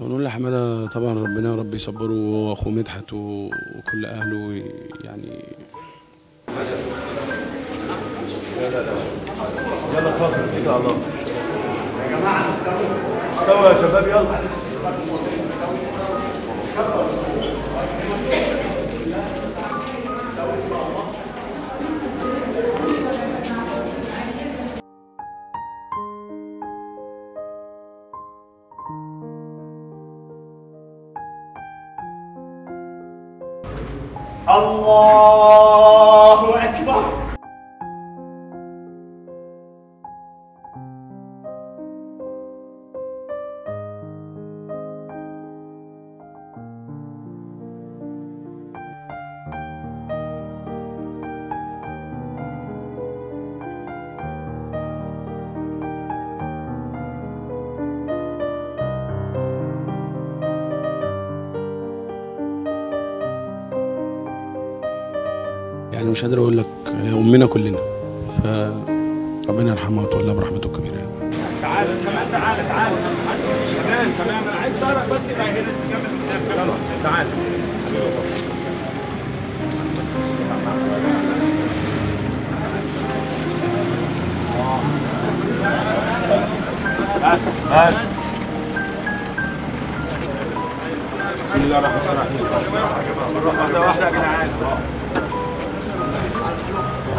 ونقول لحمادة طبعا ربنا ربي يصبره وهو اخوه مدحت وكل اهله يعني. يلا فخر كده على الله يا جماعه، استووا يا شباب، يلا الله أكبر. يعني مش قادر اقول لك، امنا كلنا، فربنا يرحمها وتولها برحمته الكبيره. تعال تعال تعال تعال تمام، انا عايز اعرف بس يبقى هنا نكمل. تعال بس بسم الله الرحمن الرحيم. واحده واحده يا جدعان،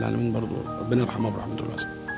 العالمين برضو ربنا يرحمه برحمته الواسعه.